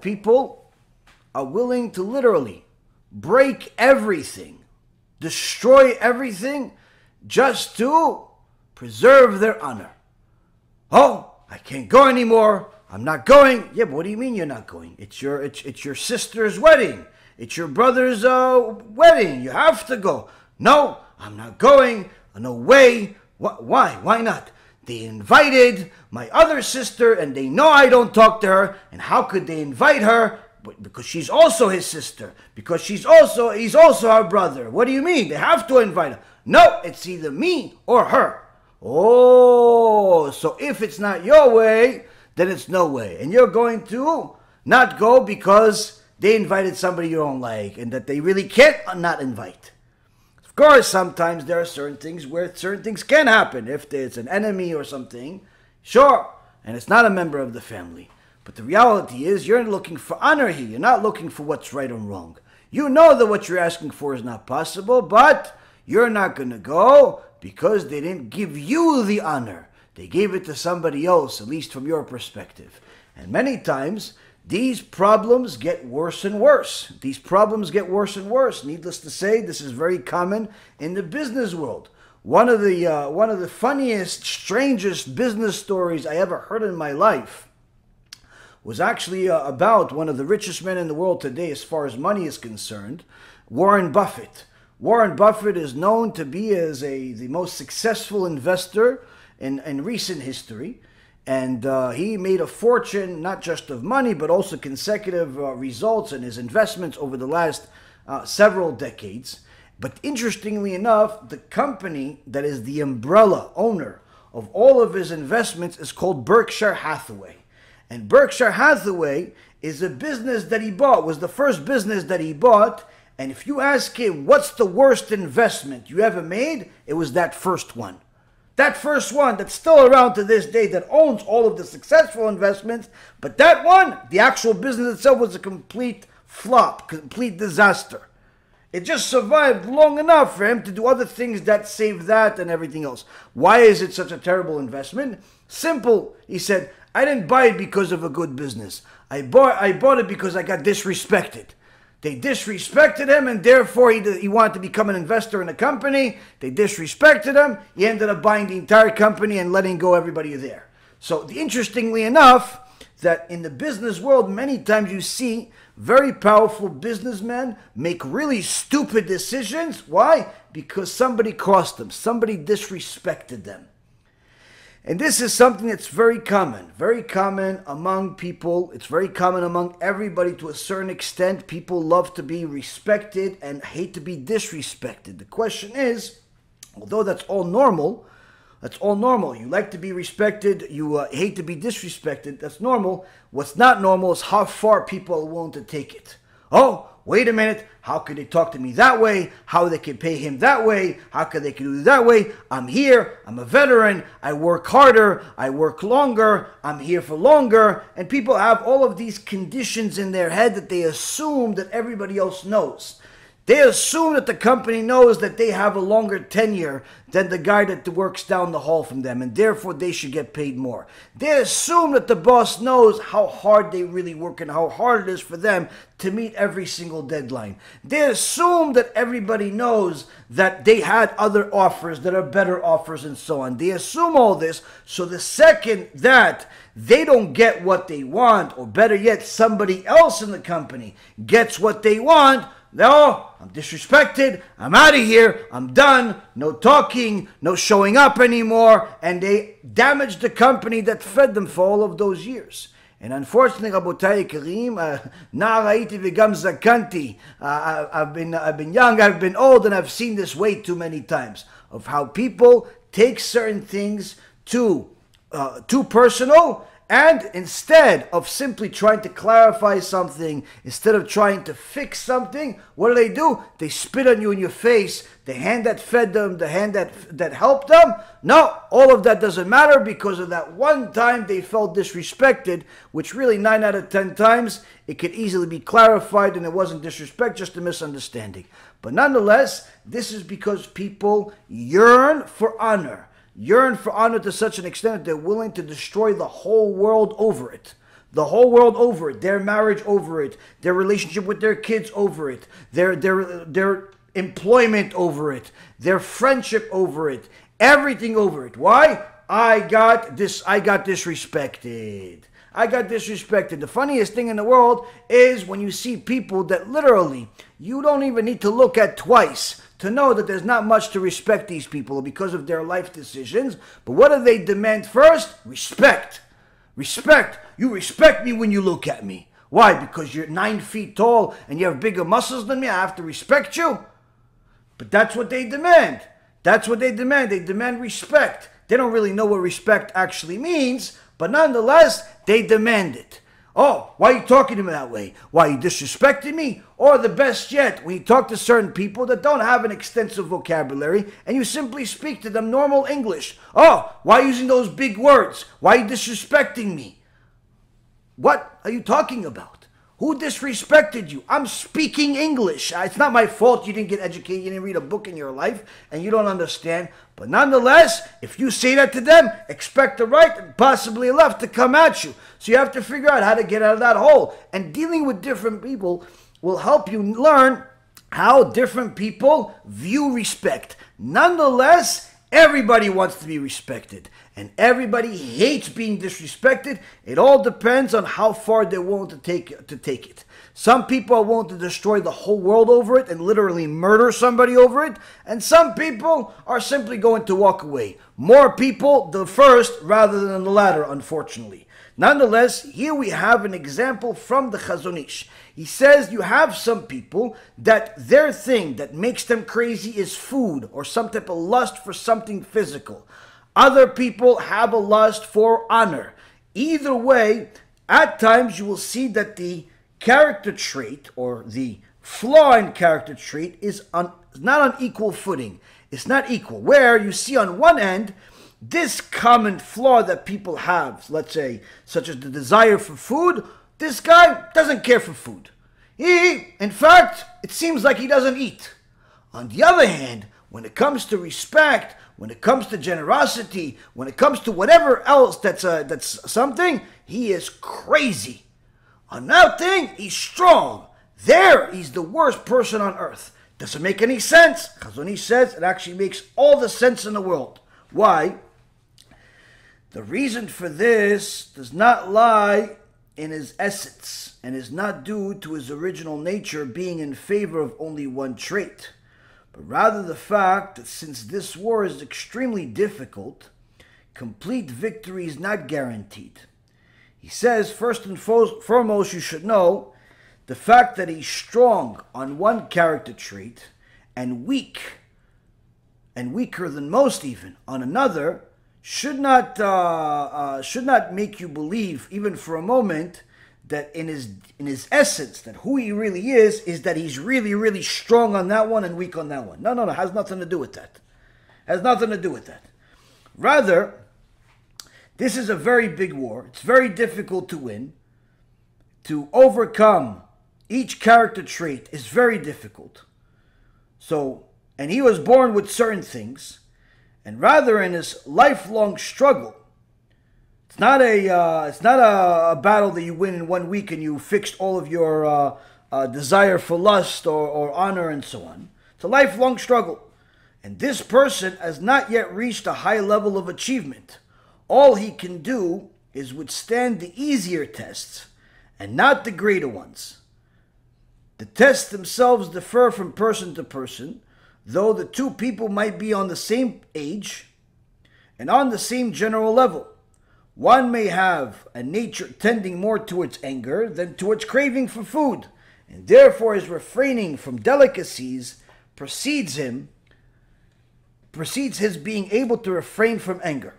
people are willing to literally break everything, destroy everything, just to preserve their honor. Oh, I can't go anymore. I'm not going. Yeah, but what do you mean you're not going? It's your sister's wedding. It's your brother's wedding. You have to go. No, I'm not going. No way. Why? Why not? They invited my other sister, and they know I don't talk to her. And how could they invite her? Because she's also his sister. Because he's also our brother. What do you mean? They have to invite her. No, it's either me or her. Oh, so if it's not your way, then it's no way. And you're going to not go because they invited somebody you don't like and that they really can't not invite. Of course, sometimes there are certain things where certain things can happen. If it's an enemy or something, sure, and it's not a member of the family. But the reality is you're looking for honor here. You're not looking for what's right or wrong. You know that what you're asking for is not possible, but you're not going to go because they didn't give you the honor. They gave it to somebody else, at least from your perspective. And many times, these problems get worse and worse. These problems get worse and worse. Needless to say, this is very common in the business world. One of the funniest, strangest business stories I ever heard in my life was actually about one of the richest men in the world today as far as money is concerned, Warren Buffett. Warren Buffett is known to be as the most successful investor in recent history, and he made a fortune not just of money but also consecutive results in his investments over the last several decades. But interestingly enough, the company that is the umbrella owner of all of his investments is called Berkshire Hathaway. And Berkshire Hathaway is a business that he bought, was the first business that he bought. And if you ask him, what's the worst investment you ever made? It was that first one. That first one that's still around to this day that owns all of the successful investments. But that one, the actual business itself was a complete flop, complete disaster. It just survived long enough for him to do other things that saved that and everything else. Why is it such a terrible investment? Simple, he said, I didn't buy it because of a good business. I bought it because I got disrespected. They disrespected him, and therefore he wanted to become an investor in a company. They disrespected him. He ended up buying the entire company and letting go everybody there. So interestingly enough, that in the business world, many times you see very powerful businessmen make really stupid decisions. Why? Because somebody crossed them. Somebody disrespected them. And this is something that's very common among people. It's very common among everybody to a certain extent. People love to be respected and hate to be disrespected. The question is, although that's all normal, you like to be respected, you hate to be disrespected, that's normal. What's not normal is how far people are willing to take it. Oh, wait a minute, how could they talk to me that way? How they can pay him that way? How could they do it that way? I'm here, I'm a veteran, I work harder, I work longer, I'm here for longer. And people have all of these conditions in their head that they assume that everybody else knows. They assume that the company knows that they have a longer tenure than the guy that works down the hall from them, and therefore they should get paid more. They assume that the boss knows how hard they really work and how hard it is for them to meet every single deadline. They assume that everybody knows that they had other offers that are better offers and so on. They assume all this, so the second that they don't get what they want, or better yet, somebody else in the company gets what they want, no, I'm disrespected, I'm out of here, I'm done, no talking, no showing up anymore, and they damaged the company that fed them for all of those years. And unfortunately, Rabotai Karim, Na'araiti Vigam Zakanti, I've been young, I've been old, and I've seen this way too many times, of how people take certain things too personal. And instead of simply trying to clarify something, instead of trying to fix something, what do? They spit on you in your face, the hand that fed them, the hand that helped them. No, all of that doesn't matter because of that one time they felt disrespected, which really 9 out of 10 times, it could easily be clarified and it wasn't disrespect, just a misunderstanding. But nonetheless, this is because people yearn for honor. Yearn for honor to such an extent that they're willing to destroy the whole world over it. The whole world over it, their marriage over it, their relationship with their kids over it, their employment over it, their friendship over it, everything over it. Why? I got disrespected. I got disrespected. The funniest thing in the world is when you see people that literally you don't even need to look at twice to know that there's not much to respect these people because of their life decisions. But what do they demand first? Respect. Respect. You respect me when you look at me. Why? Because you're 9 feet tall and you have bigger muscles than me? I have to respect you? But that's what they demand. That's what they demand. They demand respect. They don't really know what respect actually means, but nonetheless, they demand it. Oh, why are you talking to me that way? Why, you disrespecting me? Or the best yet, when you talk to certain people that don't have an extensive vocabulary and you simply speak to them normal English. Oh, why are you using those big words? Why are you disrespecting me? What are you talking about? Who disrespected you? I'm speaking English. It's not my fault you didn't get educated, you didn't read a book in your life, and you don't understand. But nonetheless, if you say that to them, expect the right and possibly a left to come at you. So you have to figure out how to get out of that hole. And dealing with different people will help you learn how different people view respect. Nonetheless, everybody wants to be respected, and everybody hates being disrespected. It all depends on how far they're willing to take it. Some people are willing to destroy the whole world over it and literally murder somebody over it, and some people are simply going to walk away. More people, the first rather than the latter, unfortunately. Nonetheless, here we have an example from the Chazon Ish. He says you have some people that their thing that makes them crazy is food or some type of lust for something physical. Other people have a lust for honor. Either way, at times you will see that the character trait or the flaw in character trait is not on equal footing. It's not equal. Where you see on one end, this common flaw that people have, let's say, such as the desire for food, this guy doesn't care for food. He, in fact, it seems like he doesn't eat. On the other hand, when it comes to respect, when it comes to generosity, when it comes to whatever else that's something, he is crazy. On that thing, he's strong. There, he's the worst person on earth. Doesn't make any sense. Chazon Ish says it actually makes all the sense in the world. Why? The reason for this does not lie in his essence and is not due to his original nature being in favor of only one trait, but rather the fact that since this war is extremely difficult, complete victory is not guaranteed. He says, first and foremost, you should know the fact that he's strong on one character trait and weak and weaker than most even on another should not make you believe even for a moment that in his essence that who he really is that he's really strong on that one and weak on that one. No, has nothing to do with that. Has nothing to do with that. Rather, this is a very big war. It's very difficult to win. To overcome each character trait is very difficult. So, and he was born with certain things, and rather in his lifelong struggle, it's not a battle that you win in 1 week and you fixed all of your desire for lust or honor and so on. It's a lifelong struggle, and this person has not yet reached a high level of achievement. All he can do is withstand the easier tests and not the greater ones. The tests themselves differ from person to person, though the two people might be on the same age and on the same general level. One may have a nature tending more towards anger than towards craving for food, and therefore his refraining from delicacies precedes his being able to refrain from anger.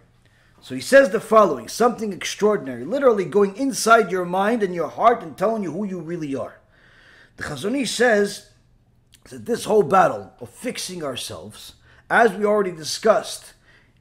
So he says the following, something extraordinary, literally going inside your mind and your heart and telling you who you really are. The Chazon Ish says that this whole battle of fixing ourselves, as we already discussed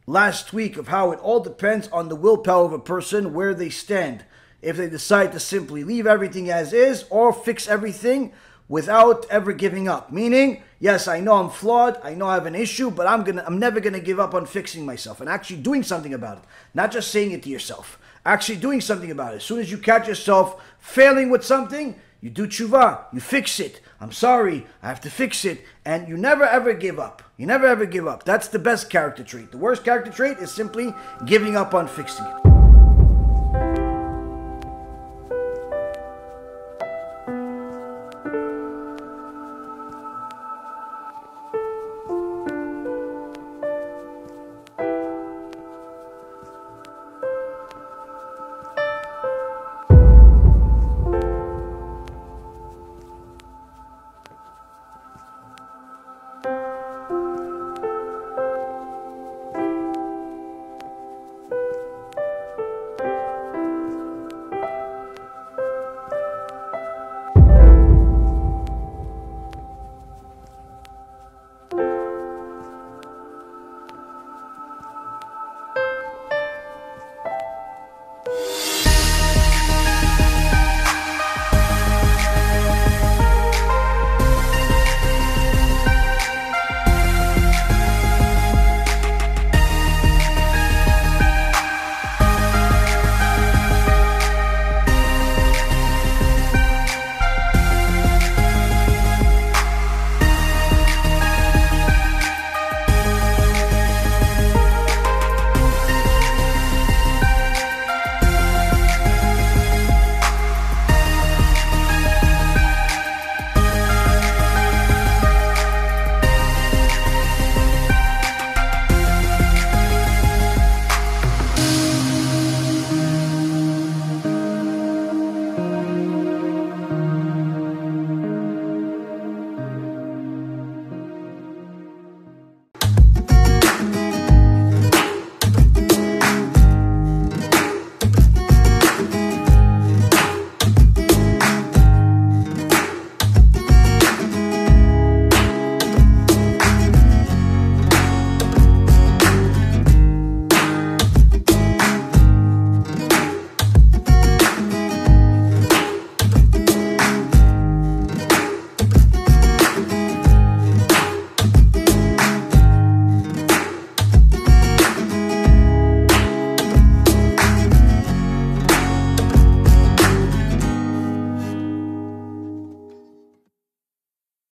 last week, of how it all depends on the willpower of a person, where they stand, if they decide to simply leave everything as is or fix everything without ever giving up. Meaning, yes, I know I'm flawed, I know I have an issue, but I'm never gonna give up on fixing myself and actually doing something about it. Not just saying it to yourself. actually doing something about it. As soon as you catch yourself failing with something, you do tshuva, you fix it. I'm sorry, I have to fix it. And you never ever give up. You never ever give up. That's the best character trait. The worst character trait is simply giving up on fixing it.